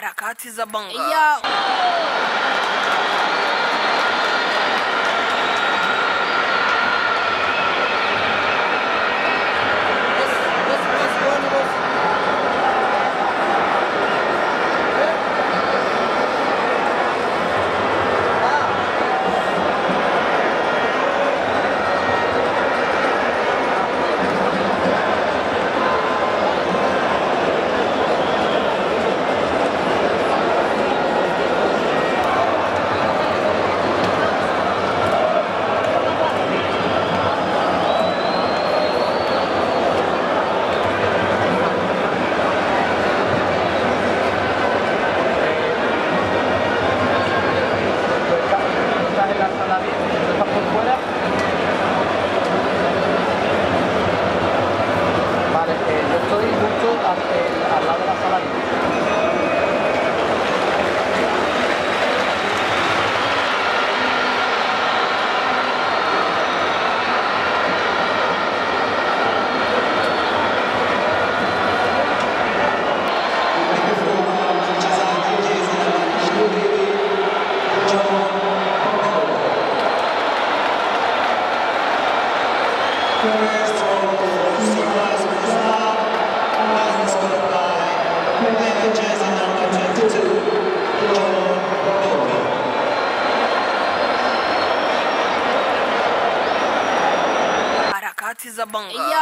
Harakati za Bongo. Harakati za Bongo.